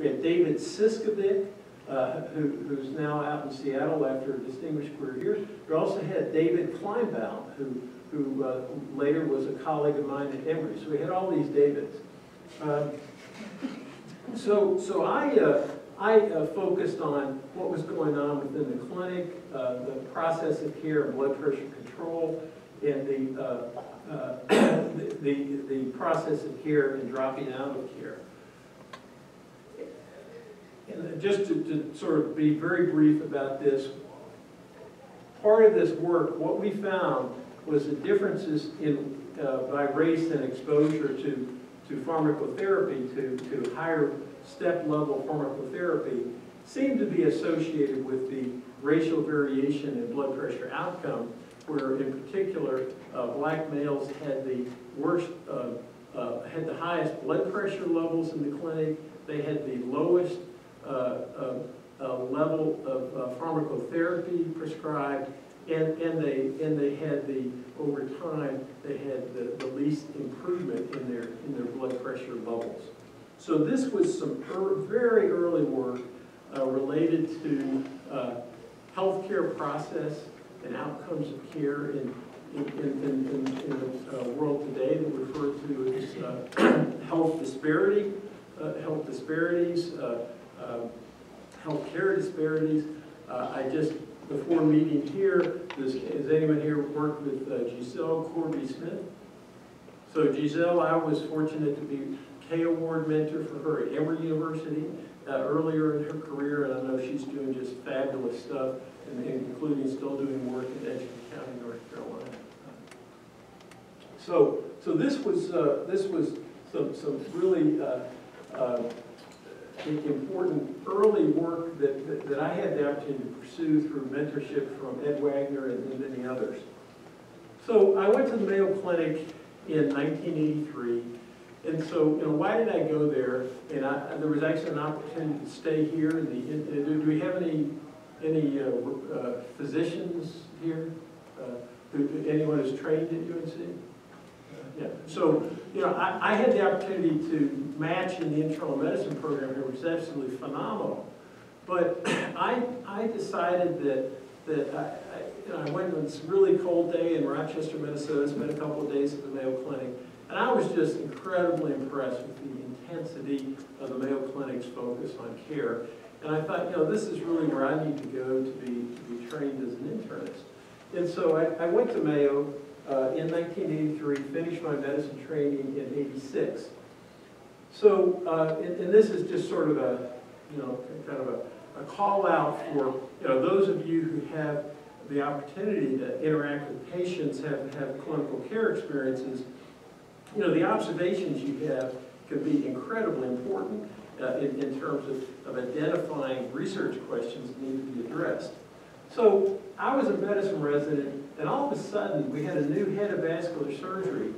We had David Siskavik, who's now out in Seattle after a distinguished career here. We also had David Kleinbaum, who later was a colleague of mine at Emory. So we had all these Davids. So I focused on what was going on within the clinic, the process of care and blood pressure control, and the process of care and dropping out of care. And just to sort of be very brief about this, part of this work, what we found was the differences in by race and exposure to pharmacotherapy, to higher step level pharmacotherapy, seemed to be associated with the racial variation in blood pressure outcome, where in particular black males had the worst, had the highest blood pressure levels in the clinic. They had the lowest level of pharmacotherapy prescribed, and they had the, over time, they had the least improvement in their blood pressure levels. So this was some very early work related to healthcare process and outcomes of care in the world today that we refer to as health disparities, healthcare disparities. I just, before meeting here, has anyone here worked with Giselle Corbie-Smith? So Giselle, I was fortunate to be K Award mentor for her at Emory University earlier in her career, and I know she's doing just fabulous stuff, and including still doing work in Edgewood County, North Carolina. So this was some really important early work that I had the opportunity to pursue through mentorship from Ed Wagner and many others. So I went to the Mayo Clinic in 1983, and so, you know, why did I go there? And there was actually an opportunity to stay here. Do we have any physicians here? Anyone who's trained at UNC? Yeah. So, you know, I had the opportunity to match in the internal medicine program here, which is absolutely phenomenal. But I decided that I went on this really cold day in Rochester, Minnesota, spent a couple of days at the Mayo Clinic, and I was just incredibly impressed with the intensity of the Mayo Clinic's focus on care. And I thought, you know, this is really where I need to go to be trained as an internist. And so I went to Mayo in 1983, finished my medicine training in 86. So, and this is just sort of a, you know, kind of a call out for, you know, those of you who have the opportunity to interact with patients, have clinical care experiences, you know, the observations you have can be incredibly important in terms of identifying research questions that need to be addressed. So I was a medicine resident, and all of a sudden we had a new head of vascular surgery.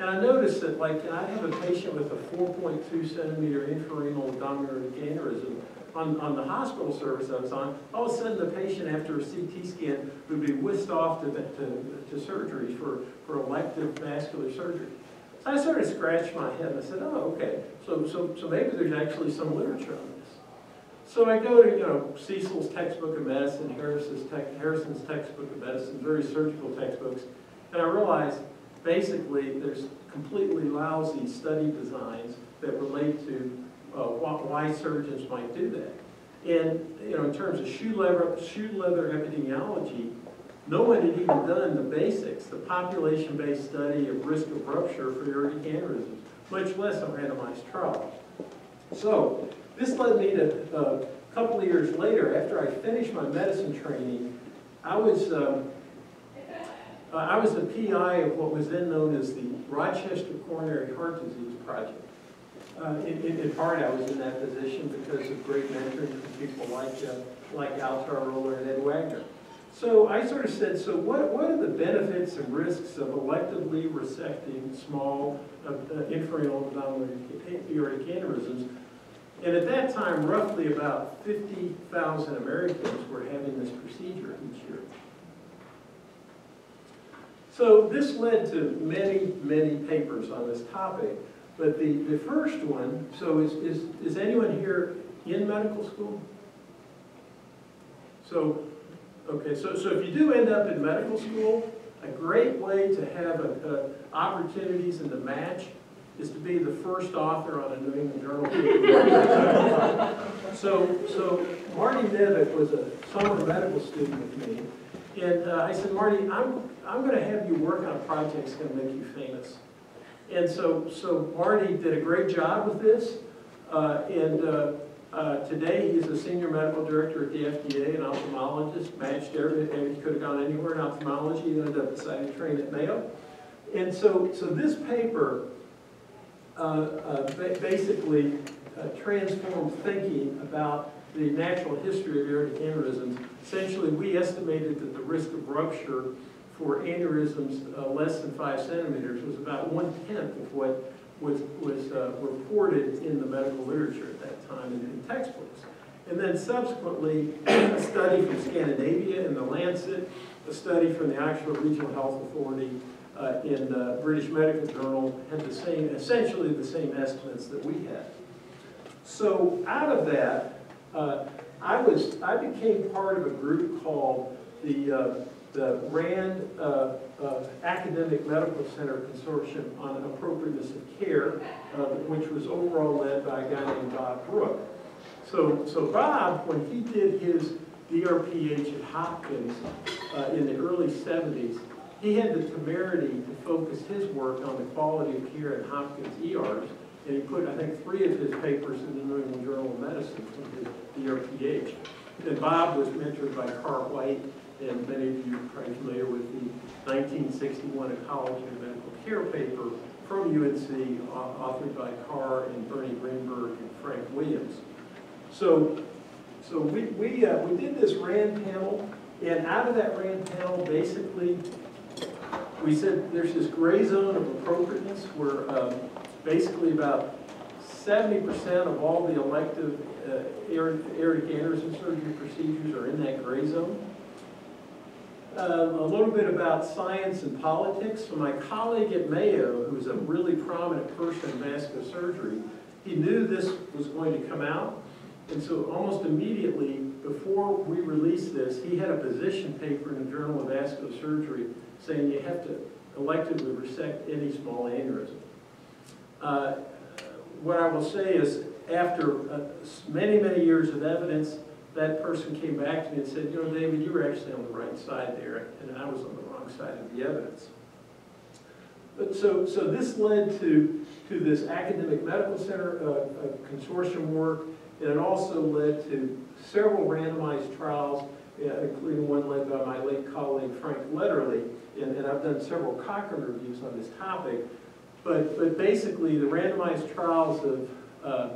And I noticed that, like, I have a patient with a 4.2 centimeter infrarenal abdominal aneurysm on the hospital service I was on. All of a sudden the patient, after a CT scan, would be whisked off to surgery for elective vascular surgery. So I sort of scratched my head and I said, oh, okay, so maybe there's actually some literature on this. So I go to, you know, Cecil's textbook of medicine, Harrison's textbook of medicine, very surgical textbooks, and I realize basically there's completely lousy study designs that relate to why surgeons might do that. And, you know, in terms of shoe leather epidemiology, no one had even done the basics, the population-based study of risk of rupture for aortic aneurysms, much less a randomized trial. So this led me to, a couple of years later, after I finished my medicine training, I was the PI of what was then known as the Rochester Coronary Heart Disease Project. In part, I was in that position because of great mentoring from people like Al Tyroler and Ed Wagner. So I sort of said, so what are the benefits and risks of electively resecting small infrarenal abdominal aortic aneurysms? And at that time, roughly about 50,000 Americans were having this procedure each year. So this led to many, many papers on this topic. But the first one, so is anyone here in medical school? So, okay, so if you do end up in medical school, a great way to have opportunities in the match is to be the first author on a New England Journal. So Marty Nevet was a summer medical student with me, and I said, Marty, I'm going to have you work on a project that's going to make you famous. And so Marty did a great job with this, today he's a senior medical director at the FDA, an ophthalmologist, matched everything. He could have gone anywhere in ophthalmology. He ended up deciding to train at Mayo. And so this paper basically transformed thinking about the natural history of aortic aneurysms. Essentially, we estimated that the risk of rupture for aneurysms less than 5 centimeters was about 1/10 of what was reported in the medical literature at that time and in textbooks. And then subsequently, a study from Scandinavia in the Lancet, a study from the Oxford Regional Health Authority in the British Medical Journal had the same, essentially the same estimates that we had. So out of that, I became part of a group called the Rand Academic Medical Center Consortium on Appropriateness of Care, which was overall led by a guy named Bob Brook. So Bob, when he did his DRPH at Hopkins in the early 70s, he had the temerity to focus his work on the quality of care at Hopkins ERs, and he put, I think, 3 of his papers in the New England Journal of Medicine from his DRPH. And Bob was mentored by Carl White, and many of you are probably familiar with the 1961 Ecology of Medical Care paper from UNC, authored by Carr and Bernie Greenberg and Frank Williams. So we did this RAND panel, and out of that RAND panel, basically, we said there's this gray zone of appropriateness where basically about 70% of all the elective aortic aneurysm surgery procedures are in that gray zone. A little bit about science and politics. So my colleague at Mayo, who's a really prominent person in vascular surgery, he knew this was going to come out. And so almost immediately, before we released this, he had a position paper in the Journal of Vascular Surgery saying you have to electively resect any small aneurysm. What I will say is after many, many years of evidence, that person came back to me and said, you know, David, you were actually on the right side there, and I was on the wrong side of the evidence. But so this led to this academic medical center consortium work, and it also led to several randomized trials, including one led by my late colleague Frank Lederle, and I've done several Cochrane reviews on this topic. But basically, the randomized trials of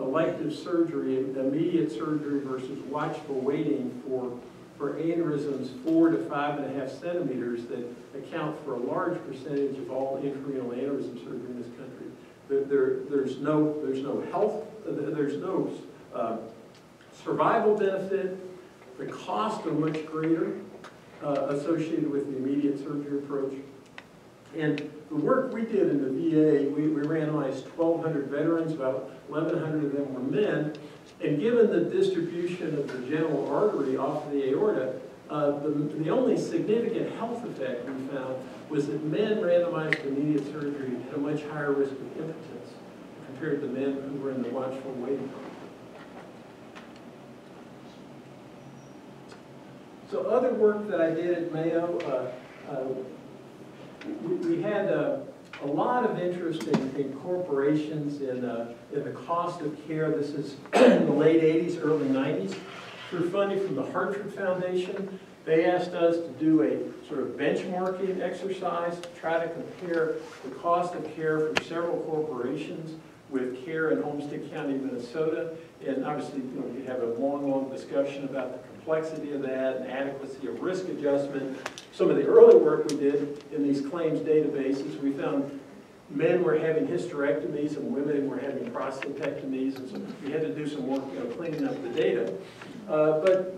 elective surgery, immediate surgery versus watchful waiting for aneurysms 4 to 5.5 centimeters that account for a large percentage of all intrarenal aneurysm surgery in this country. There's no survival benefit. The costs are much greater associated with the immediate surgery approach. And the work we did in the VA, we randomized 1,200 veterans, about 1,100 of them were men, and given the distribution of the general artery off of the aorta, the only significant health effect we found was that men randomized to immediate surgery had a much higher risk of impotence compared to men who were in the watchful waiting. So other work that I did at Mayo, we had a lot of interest in corporations in the cost of care. This is in the late 80s, early 90s. Through funding from the Hartford Foundation, they asked us to do a sort of benchmarking exercise to try to compare the cost of care from several corporations with care in Olmsted County, Minnesota. And obviously, you know, we have a long, long discussion about the complexity of that and adequacy of risk adjustment. Some of the early work we did in these claims databases, we found men were having hysterectomies and women were having prostatectomies, and so we had to do some work, you know, cleaning up the data. But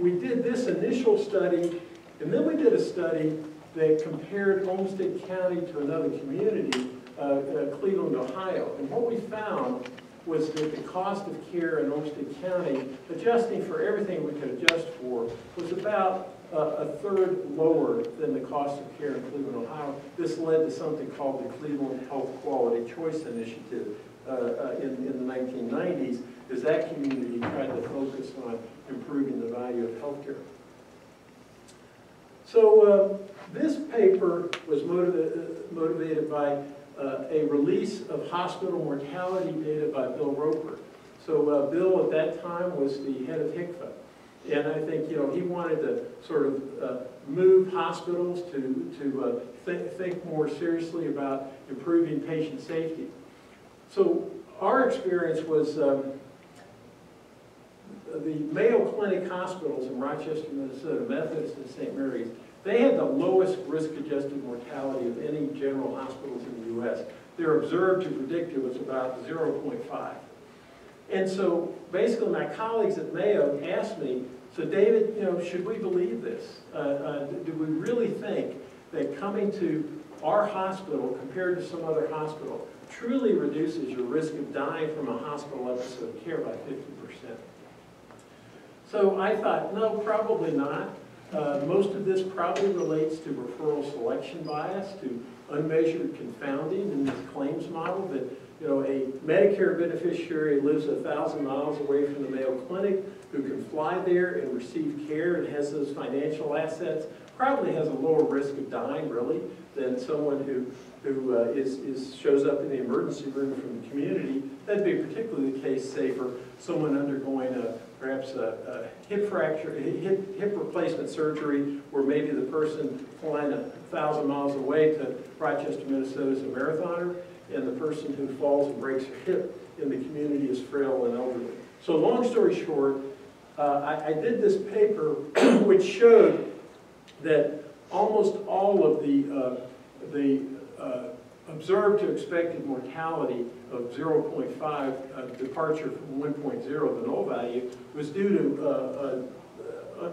we did this initial study, and then we did a study that compared Olmsted County to another community Cleveland, Ohio. And what we found was that the cost of care in Olmsted County, adjusting for everything we could adjust for, was about a third lower than the cost of care in Cleveland, Ohio. This led to something called the Cleveland Health Quality Choice Initiative in the 1990s, as that community tried to focus on improving the value of healthcare. So this paper was motivated by a release of hospital mortality data by Bill Roper. So Bill at that time was the head of HCFA. And I think, you know, he wanted to sort of move hospitals to think more seriously about improving patient safety. So our experience was the Mayo Clinic hospitals in Rochester, Minnesota, Methodist and St. Mary's, they had the lowest risk-adjusted mortality of any general hospitals in the US. They're observed to predict it was about 0.5. And so basically my colleagues at Mayo asked me, so David, you know, should we believe this? Do we really think that coming to our hospital compared to some other hospital truly reduces your risk of dying from a hospital episode of care by 50%? So I thought, no, probably not. Most of this probably relates to referral selection bias, to unmeasured confounding in this claims model that, you know, a Medicare beneficiary lives 1,000 miles away from the Mayo Clinic, who can fly there and receive care and has those financial assets, probably has a lower risk of dying, really, than someone who shows up in the emergency room from the community. That'd be particularly the case, say, for someone undergoing perhaps a hip replacement surgery, where maybe the person flying 1,000 miles away to Rochester, Minnesota is a marathoner, and the person who falls and breaks her hip in the community is frail and elderly. So long story short, I did this paper which showed that almost all of the observed to expected mortality of 0.5, departure from 1.0, the null value, was due to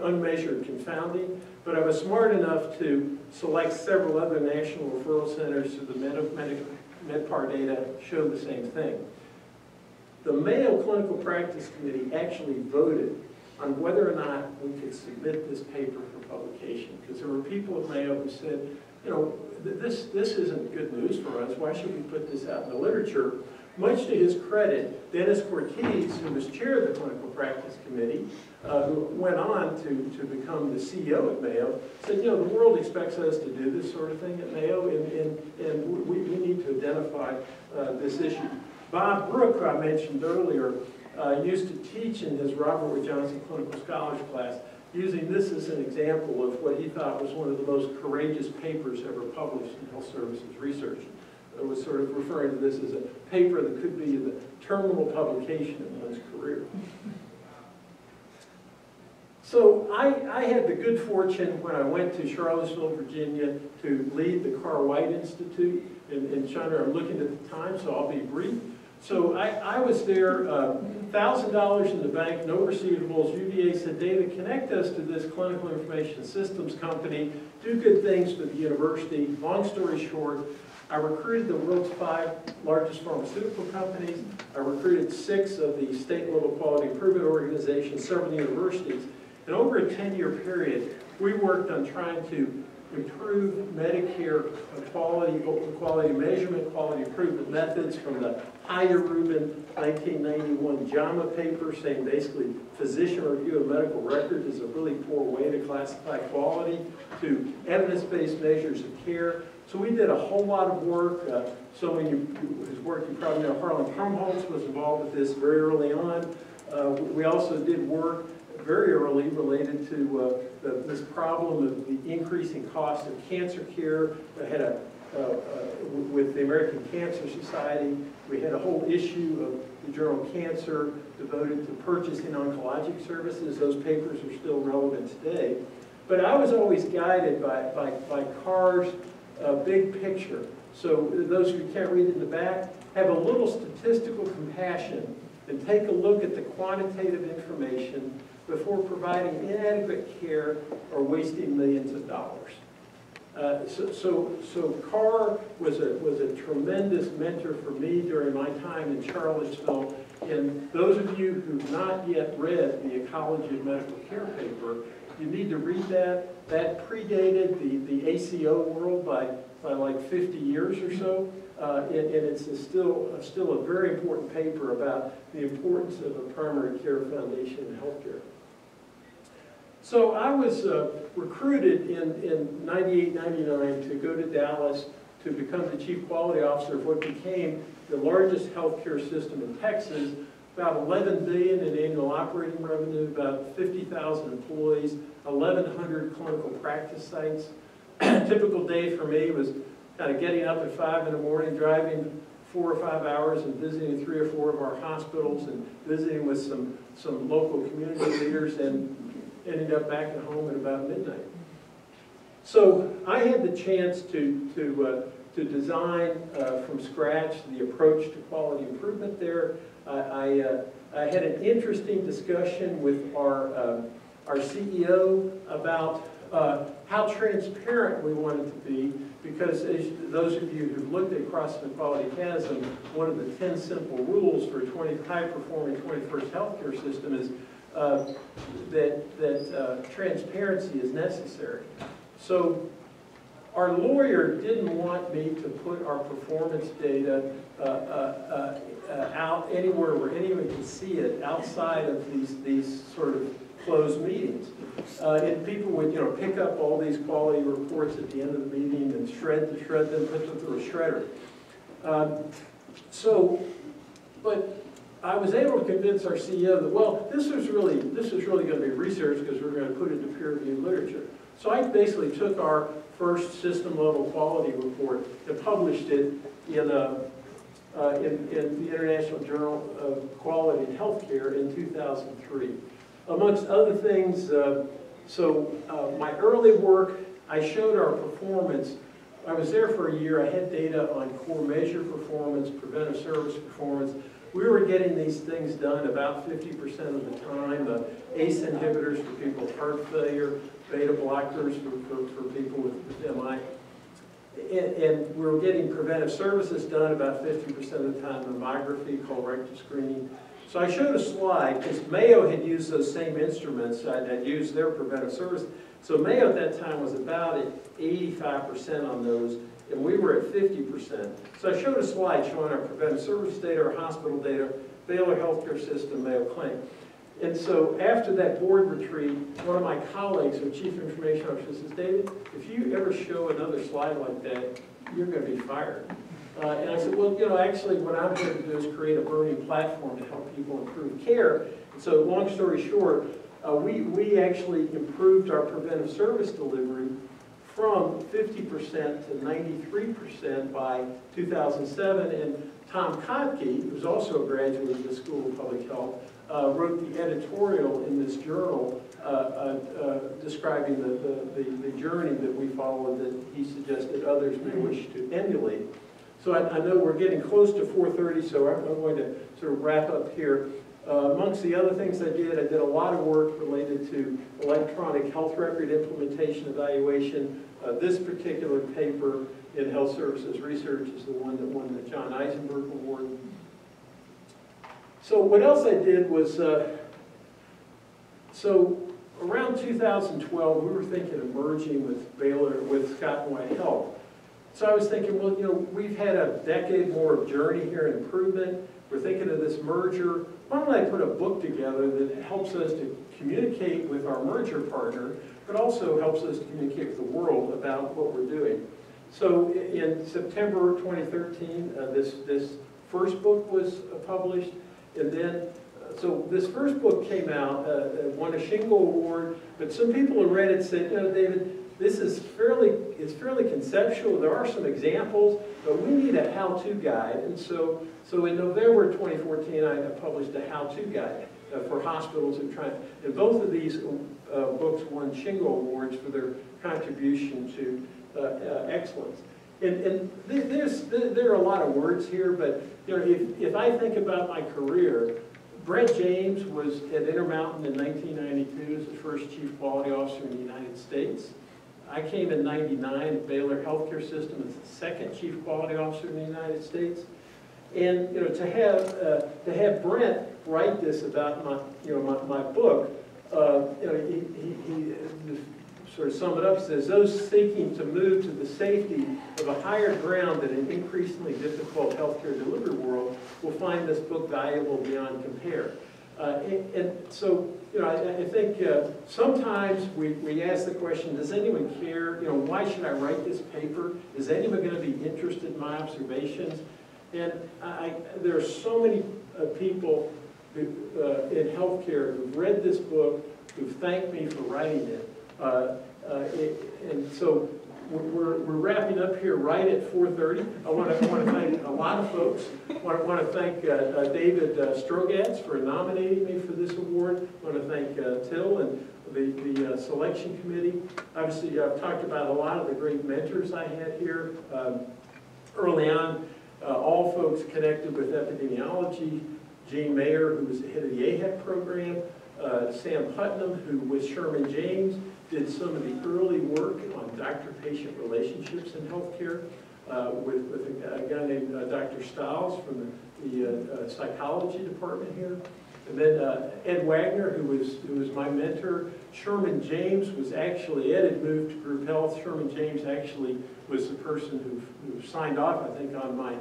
unmeasured confounding. But I was smart enough to select several other national referral centers, so the MedPAR data showed the same thing. The Mayo Clinical Practice Committee actually voted on whether or not we could submit this paper for publication, because there were people at Mayo who said, you know, this isn't good news for us. Why should we put this out in the literature? Much to his credit, Dennis Cortese, who was chair of the Clinical Practice Committee, who went on to become the CEO at Mayo, said, you know, the world expects us to do this sort of thing at Mayo, and we need to identify this issue. Bob Brook, who I mentioned earlier, used to teach in his Robert Wood Johnson Clinical Scholars class, using this as an example of what he thought was one of the most courageous papers ever published in Health Services Research. It was sort of referring to this as a paper that could be the terminal publication in one's career. So I had the good fortune when I went to Charlottesville, Virginia, to lead the Carr White Institute. And Chandra, I'm looking at the time, so I'll be brief. So I was there, $1,000 in the bank, no receivables. UVA said, David, connect us to this clinical information systems company. Do good things for the university. Long story short, I recruited the world's 5 largest pharmaceutical companies. I recruited 6 of the state-level quality improvement organizations, several universities. And over a 10-year period, we worked on trying to improve Medicare quality measurement, quality improvement methods, from the Heyer-Rubin 1991 JAMA paper saying basically physician review of medical records is a really poor way to classify quality, to evidence-based measures of care. So we did a whole lot of work. So many of his work, you probably know, Harlan Krumholz was involved with this very early on. We also did work very early related to this problem of the increasing cost of cancer care. I had with the American Cancer Society, we had a whole issue of the journal Cancer devoted to purchasing oncologic services. Those papers are still relevant today. But I was always guided by Carr's big picture. So those who can't read in the back, have a little statistical compassion and take a look at the quantitative information before providing inadequate care or wasting millions of dollars. Carr was a tremendous mentor for me during my time in Charlottesville. And those of you who've not yet read the Ecology of Medical Care paper, you need to read that. That predated the ACO world by like 50 years or so. And it's still a very important paper about the importance of a primary care foundation in healthcare. So I was recruited in 98, 99 to go to Dallas to become the chief quality officer of what became the largest healthcare system in Texas, about $11 billion in annual operating revenue, about 50,000 employees, 1,100 clinical practice sites. Typical day for me was kind of getting up at 5 in the morning, driving 4 or 5 hours and visiting 3 or 4 of our hospitals and visiting with some local community leaders and ended up back at home at about midnight. So I had the chance to design from scratch the approach to quality improvement there. I had an interesting discussion with our CEO about how transparent we wanted to be, because as those of you who've looked at Crossing the Quality Chasm, one of the 10 simple rules for a high-performing 21st healthcare system is that transparency is necessary. So our lawyer didn't want me to put our performance data out anywhere where anyone can see it outside of these sort of closed meetings. And people would, pick up all these quality reports at the end of the meeting and shred them, put them through a shredder. But I was able to convince our CEO that, well, this is really going to be research because we're going to put it into peer-reviewed literature. So I basically took our first system-level quality report and published it in the International Journal of Quality in Healthcare in 2003. Amongst other things, my early work, I showed our performance. I was there for a year. I had data on core measure performance, preventive service performance. We were getting these things done about 50% of the time. The ACE inhibitors for people with heart failure, beta blockers for people with MI. And we were getting preventive services done about 50% of the time, mammography, colorectal screening. So I showed a slide, because Mayo had used those same instruments, I'd used their preventive service. So Mayo at that time was about at 85% on those, and we were at 50%. So I showed a slide showing our preventive service data, our hospital data, Baylor Healthcare System, Mayo Clinic. And so after that board retreat, one of my colleagues, our chief information officer, says, David, if you ever show another slide like that, you're going to be fired. And I said, well, actually what I'm going to do is create a burning platform to help people improve care. And so long story short, we actually improved our preventive service delivery from 50% to 93% by 2007. And Tom Kottke, who's also a graduate of the School of Public Health, wrote the editorial in this journal describing the journey that we followed that he suggested others may wish to emulate. So I know we're getting close to 4:30, so I'm going to sort of wrap up here. Amongst the other things I did a lot of work related to electronic health record implementation evaluation. This particular paper in Health Services Research is the one that won the John Eisenberg Award. So what else I did was, around 2012, we were thinking of merging with Baylor, with Scott and White Health. So I was thinking, well, we've had a decade more of journey here in improvement. We're thinking of this merger. Why don't I put a book together that helps us to communicate with our merger partner, but also helps us to communicate with the world about what we're doing. So in September 2013, this first book was published. And then, so this first book came out, won a Shingo Award, but some people who read it said, David, this is fairly conceptual. There are some examples, but we need a how-to guide. And so in November 2014, I published a how-to guide for hospitals and trying. And both of these books won Shingo Awards for their contribution to excellence. And there are a lot of words here, but if I think about my career, Brett James was at Intermountain in 1992 as the first chief quality officer in the United States. I came in '99, Baylor Healthcare System as the second chief quality officer in the United States, and to have Brent write this about my my book, he sort of summed it up. Says those seeking to move to the safety of a higher ground in an increasingly difficult healthcare delivery world will find this book valuable beyond compare. And so I think sometimes we ask the question, does anyone care? Why should I write this paper? Is anyone going to be interested in my observations? And there are so many people who, in healthcare who've read this book, who've thanked me for writing it. And so we're wrapping up here right at 4:30. I want to thank a lot of folks. I want to thank David Strogatz for nominating me for this award. I want to thank Till and the selection committee. Obviously, I've talked about a lot of the great mentors I had here early on. All folks connected with epidemiology, Gene Mayer, who was the head of the AHEP program, Sam Putnam, who with Sherman James did some of the early work on doctor-patient relationships in healthcare, with a guy named Dr. Stiles from the psychology department here, and then Ed Wagner, who was my mentor. Sherman James was actually, Ed had moved to group health. Sherman James actually was the person who signed off, I think, on my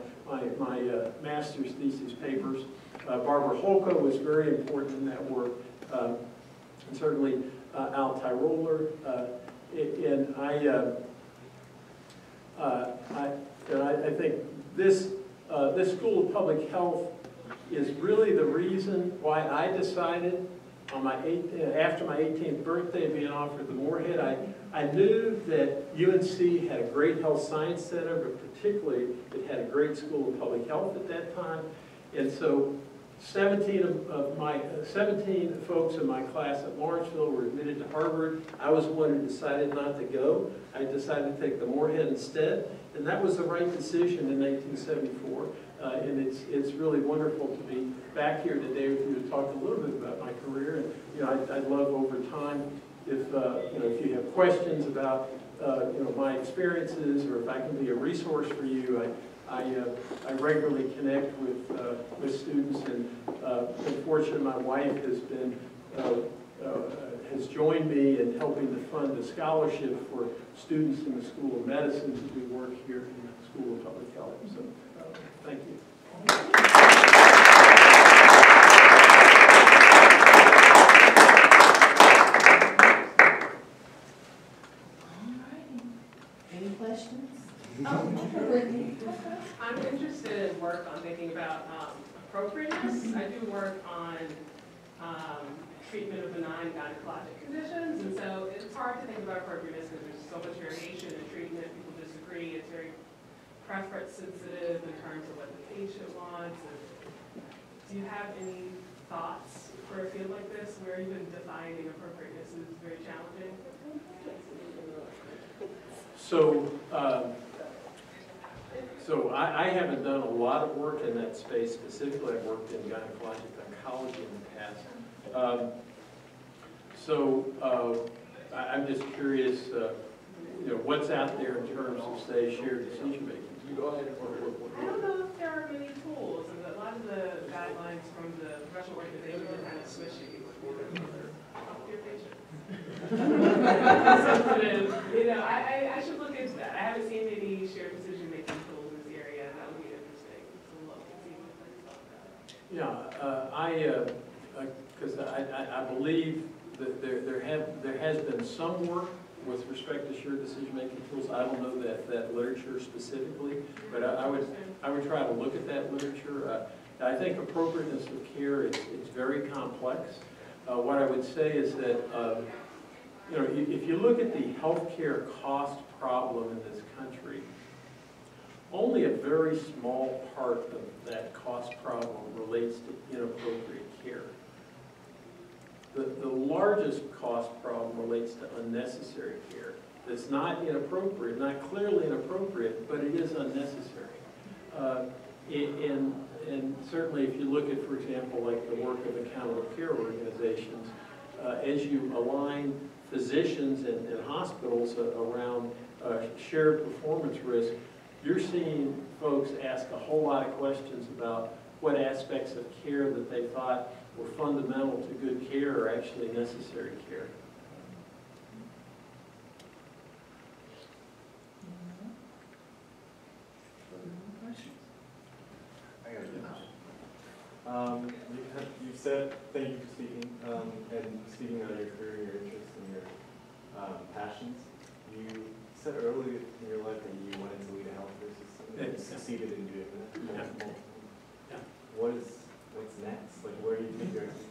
master's thesis papers. Barbara Holko was very important in that work, and certainly Al Tyroler. And I think this School of Public Health is really the reason why I decided on after my 18th birthday being offered the Moorhead. I knew that UNC had a great health science center, but particularly it had a great School of Public Health at that time. And so 17 folks in my class at Lawrenceville were admitted to Harvard. I was the one who decided not to go. I decided to take the Moorhead instead, and that was the right decision in 1974. And it's really wonderful to be back here today with you to talk a little bit about my career. And I'd love over time if you have questions about my experiences, or if I can be a resource for you. I regularly connect with students, and unfortunately, my wife has joined me in helping to fund a scholarship for students in the School of Medicine to do work here in the School of Public Health. So, thank you. All right. Any questions? I'm interested in work on thinking about appropriateness. I do work on treatment of benign gynecologic conditions, and so it's hard to think about appropriateness because there's so much variation in treatment. People disagree. It's very preference sensitive in terms of what the patient wants. And do you have any thoughts for a field like this, where even defining appropriateness is very challenging? So I haven't done a lot of work in that space specifically. I've worked in gynecologic oncology in the past. I'm just curious, what's out there in terms of, say, shared decision making. You go ahead. I don't know if there are many tools. A lot of the guidelines from the professional organization are kind of swishy. I should look into that. I haven't seen any shared decision making tools in this area. That would be interesting to look and see what things about that. Yeah, because I believe that there has been some work with respect to shared decision-making tools. I don't know that literature specifically, but I would try to look at that literature. I think appropriateness of care is very complex. What I would say is that if you look at the healthcare cost problem in this country, only a very small part of that cost problem relates to inappropriate care. The largest cost problem relates to unnecessary care. It's not inappropriate, not clearly inappropriate, but it is unnecessary. And certainly if you look at, for example, like the work of accountable care organizations, as you align physicians and hospitals around shared performance risk, you're seeing folks ask a whole lot of questions about what aspects of care that they thought were fundamental to good care or actually necessary care. You've said, thank you for speaking, and speaking on your career, your interests, and your passions. You said early in your life that you wanted to lead a healthcare system, and you succeeded in doing that. Yeah. What's next? Like, where do you think your expertise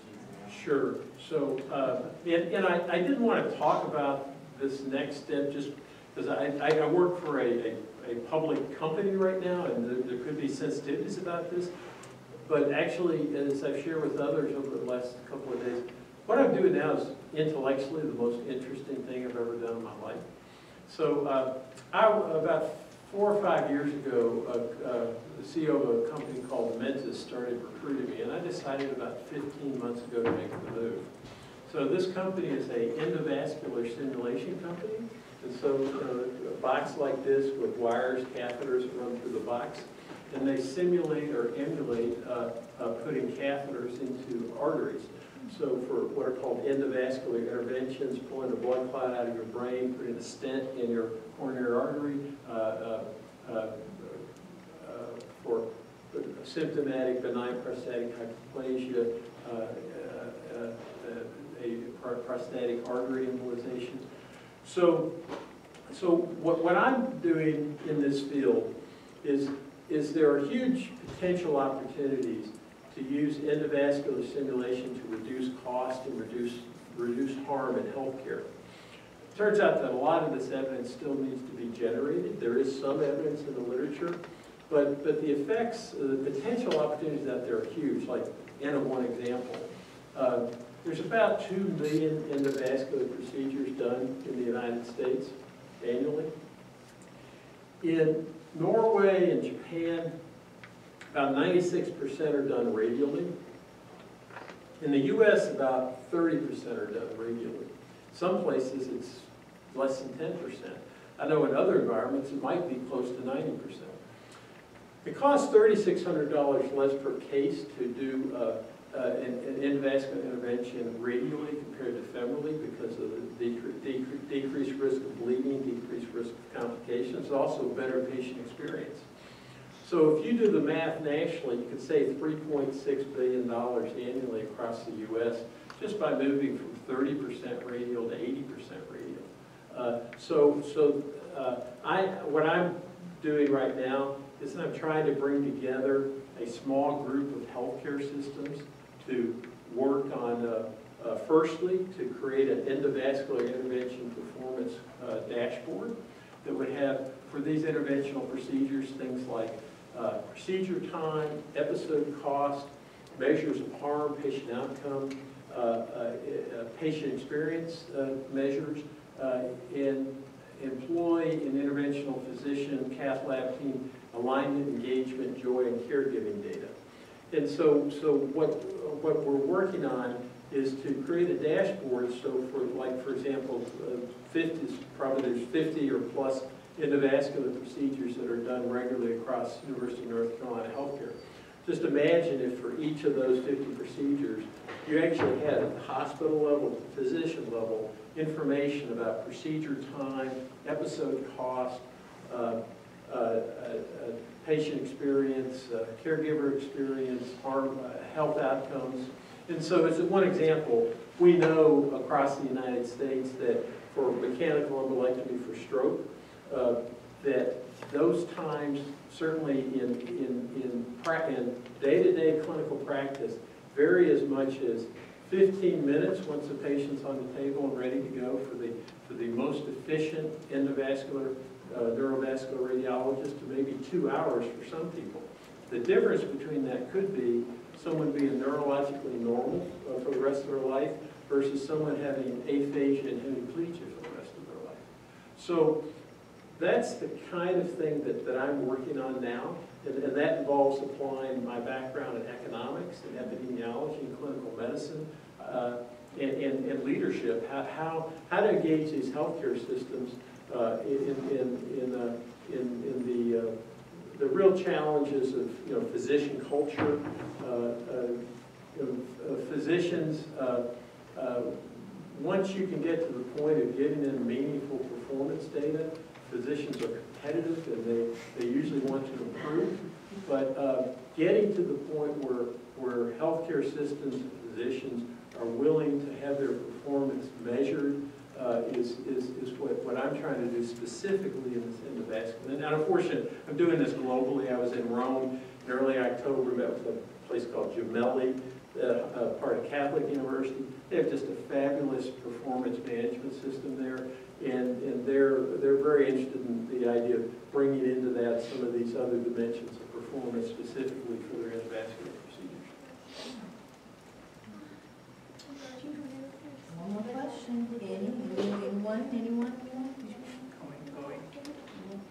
now? Sure. So, and I didn't want to talk about this next step just because I work for a public company right now, and there could be sensitivities about this. But actually, as I've shared with others over the last couple of days, what I'm doing now is intellectually the most interesting thing I've ever done in my life. So about 4 or 5 years ago, the CEO of a company called Mentis started recruiting me, and I decided about 15 months ago to make the move. So this company is an endovascular simulation company, and so a box like this with wires, catheters that run through the box, and they simulate or emulate putting catheters into arteries. So for what are called endovascular interventions, pulling a blood clot out of your brain, putting a stent in your coronary artery, for symptomatic benign prostatic hyperplasia, a prostatic artery embolization. So what I'm doing in this field is there are huge potential opportunities to use endovascular simulation to reduce cost and reduce harm in healthcare. It turns out that a lot of this evidence still needs to be generated. There is some evidence in the literature, but the effects, the potential opportunities out there are huge, like N of one example. There's about 2 million endovascular procedures done in the United States annually. In Norway and Japan, about 96% are done radially. In the US, about 30% are done radially. Some places it's less than 10%. I know in other environments it might be close to 90%. It costs $3,600 less per case to do an endovascular intervention radially compared to femorally because of the decreased risk of bleeding, decreased risk of complications, also better patient experience. So if you do the math nationally, you could save $3.6 billion annually across the US just by moving from 30% radial to 80% radial. What I'm doing right now is I'm trying to bring together a small group of healthcare systems to work on, firstly, to create an endovascular intervention performance dashboard that would have, for these interventional procedures, things like procedure time, episode cost, measures of harm, patient outcome, patient experience measures, and employ an interventional physician, cath lab team, alignment, engagement, joy, and caregiving data. And so what we're working on is to create a dashboard. So for example, 50 or plus endovascular procedures that are done regularly across University of North Carolina healthcare. Just imagine if for each of those 50 procedures, you actually had at the hospital level, at the physician level, information about procedure time, episode cost, patient experience, caregiver experience, harm, health outcomes. And so as one example, we know across the United States that for mechanical embolectomy for stroke, that those times, certainly in day-to-day clinical practice, vary as much as 15 minutes once the patient's on the table and ready to go for the most efficient endovascular neurovascular radiologist to maybe 2 hours for some people. The difference between that could be someone being neurologically normal for the rest of their life versus someone having aphasia and hemiplegia for the rest of their life. So that's the kind of thing that I'm working on now, and that involves applying my background in economics and epidemiology and clinical medicine and leadership, how to engage these healthcare systems in the real challenges of physician culture, physicians. Once you can get to the point of getting in meaningful performance data, physicians are competitive and they usually want to improve. But getting to the point where healthcare systems and physicians are willing to have their performance measured is what I'm trying to do specifically in this endovascular. And unfortunately, I'm doing this globally. I was in Rome in early October, met with a place called Gemelli, part of Catholic University. They have just a fabulous performance management system there, and they're very interested in the idea of bringing into that some of these other dimensions of performance specifically for their endovascular procedures. One more question. Anyone? Going.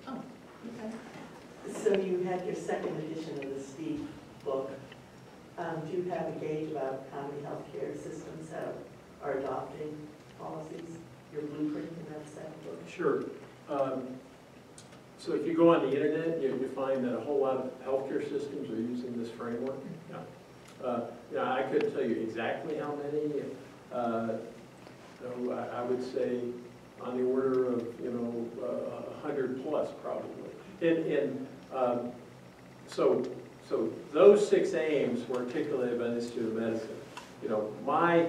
Oh, okay. So you had your second edition of the STEEP book. Do you have a gauge about how many healthcare systems are adopting policies, your blueprint in that second book? Sure. So if you go on the internet, you find that a whole lot of healthcare systems are using this framework. Yeah. Yeah, I couldn't tell you exactly how many. So I would say on the order of 100 plus probably. So those six aims were articulated by the Institute of Medicine. My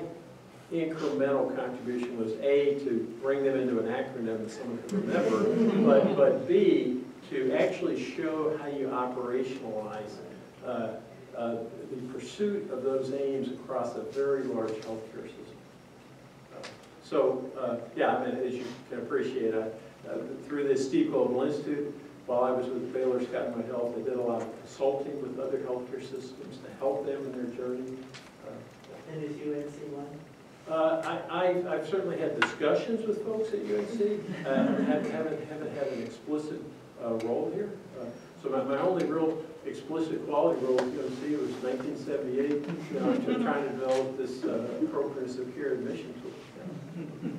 incremental contribution was A, to bring them into an acronym that someone can remember, but B, to actually show how you operationalize the pursuit of those aims across a very large healthcare system. Yeah, I mean, as you can appreciate, through this Steve Global Institute, while I was with Baylor Scott and White Health, they did a lot of consulting with other healthcare systems to help them in their journey. And is UNC one? I've certainly had discussions with folks at UNC. Haven't had an explicit role here. So my only real explicit quality role at UNC was 1978, trying to develop this appropriateness of care admission tool.